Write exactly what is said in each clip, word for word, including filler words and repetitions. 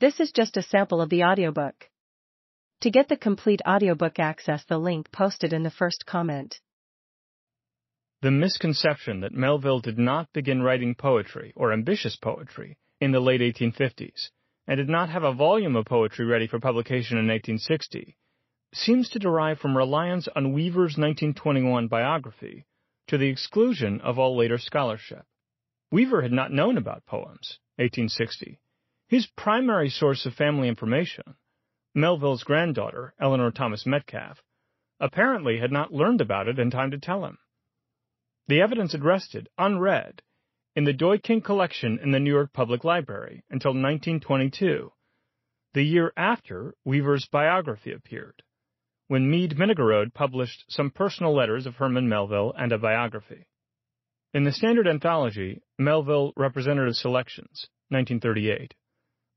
This is just a sample of the audiobook. To get the complete audiobook, access the link posted in the first comment. The misconception that Melville did not begin writing poetry or ambitious poetry in the late eighteen fifties and did not have a volume of poetry ready for publication in eighteen sixty seems to derive from reliance on Weaver's nineteen twenty-one biography to the exclusion of all later scholarship. Weaver had not known about poems, eighteen sixty. His primary source of family information, Melville's granddaughter, Eleanor Thomas Metcalf, apparently had not learned about it in time to tell him. The evidence had rested, unread, in the Doy King collection in the New York Public Library until nineteen twenty-two, the year after Weaver's biography appeared, when Mead Minnigerode published some personal letters of Herman Melville and a biography. In the standard anthology, Melville Representative Selections, nineteen thirty-eight,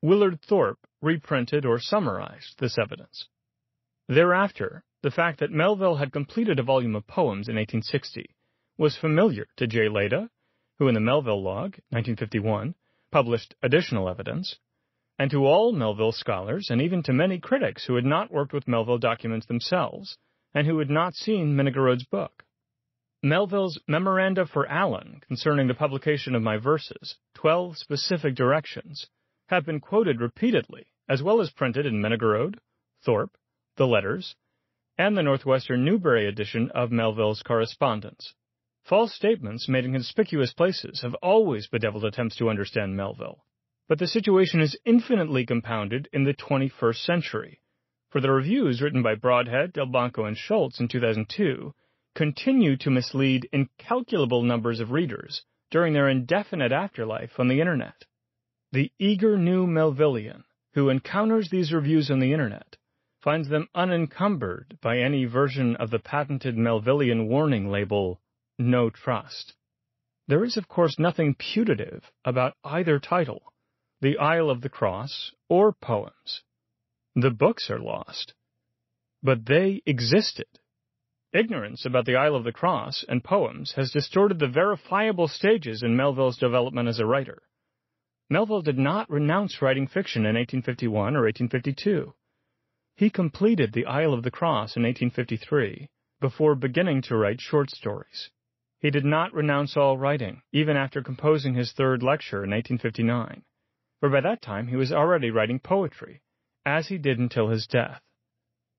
Willard Thorpe reprinted or summarized this evidence. Thereafter, the fact that Melville had completed a volume of poems in eighteen sixty was familiar to Jay Leda, who in the Melville Log, nineteen fifty-one, published additional evidence, and to all Melville scholars and even to many critics who had not worked with Melville documents themselves and who had not seen Minnigerode's book. Melville's Memoranda for Allen concerning the publication of my verses, twelve specific directions, have been quoted repeatedly, as well as printed in Minnigerode, Thorpe, the letters, and the Northwestern Newbery edition of Melville's correspondence. False statements made in conspicuous places have always bedeviled attempts to understand Melville, but the situation is infinitely compounded in the twenty-first century, for the reviews written by Broadhead, Delbanco, and Schultz in two thousand two continue to mislead incalculable numbers of readers during their indefinite afterlife on the Internet. The eager new Melvillian who encounters these reviews on the Internet finds them unencumbered by any version of the patented Melvillian warning label, No Trust. There is, of course, nothing putative about either title, The Isle of the Cross or Poems. The books are lost, but they existed. Ignorance about The Isle of the Cross and Poems has distorted the verifiable stages in Melville's development as a writer. Melville did not renounce writing fiction in eighteen fifty-one or eighteen fifty-two. He completed The Isle of the Cross in eighteen fifty-three before beginning to write short stories. He did not renounce all writing, even after composing his third lecture in eighteen fifty-nine, for by that time he was already writing poetry, as he did until his death.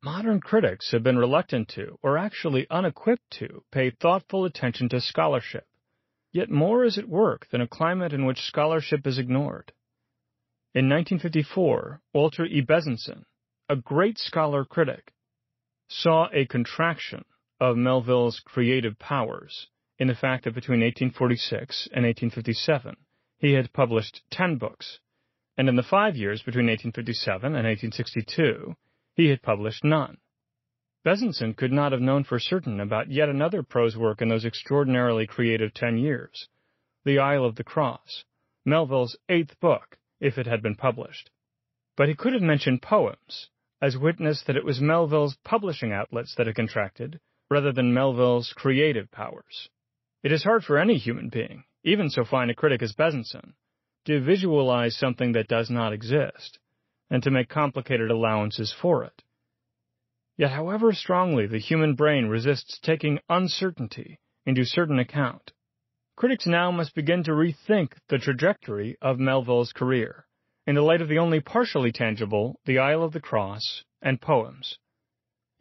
Modern critics have been reluctant to, or actually unequipped to, pay thoughtful attention to scholarship. Yet more is at work than a climate in which scholarship is ignored. In nineteen fifty-four, Walter E. Bezanson, a great scholar-critic, saw a contraction of Melville's creative powers in the fact that between eighteen forty-six and eighteen fifty-seven he had published ten books, and in the five years between eighteen fifty-seven and eighteen sixty-two he had published none. Bezanson could not have known for certain about yet another prose work in those extraordinarily creative ten years, The Isle of the Cross, Melville's eighth book, if it had been published. But he could have mentioned Poems, as witness that it was Melville's publishing outlets that had contracted, rather than Melville's creative powers. It is hard for any human being, even so fine a critic as Bezanson, to visualize something that does not exist, and to make complicated allowances for it. Yet however strongly the human brain resists taking uncertainty into certain account, critics now must begin to rethink the trajectory of Melville's career in the light of the only partially tangible The Isle of the Cross and Poems.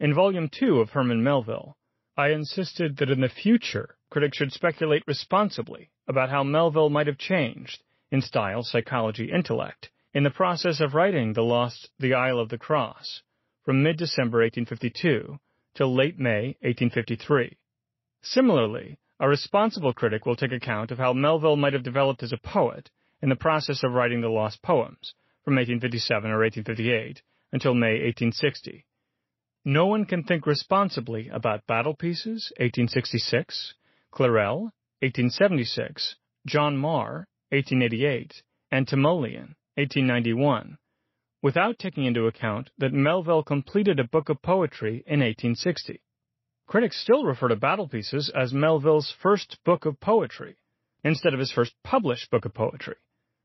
In Volume two of Herman Melville, I insisted that in the future critics should speculate responsibly about how Melville might have changed in style, psychology, intellect in the process of writing the lost The Isle of the Cross from mid-December eighteen fifty-two to late May eighteen fifty-three. Similarly, a responsible critic will take account of how Melville might have developed as a poet in the process of writing the lost Poems from eighteen fifty-seven or eighteen fifty-eight until May eighteen sixty. No one can think responsibly about Battle Pieces, eighteen sixty-six, Clarel, eighteen seventy-six, John Marr, eighteen eighty-eight, and Timoleon, eighteen ninety-one, without taking into account that Melville completed a book of poetry in eighteen sixty. Critics still refer to Battle Pieces as Melville's first book of poetry, instead of his first published book of poetry,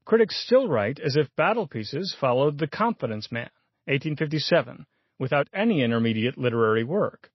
critics still write as if Battle Pieces followed The Confidence-Man, eighteen fifty-seven, without any intermediate literary work.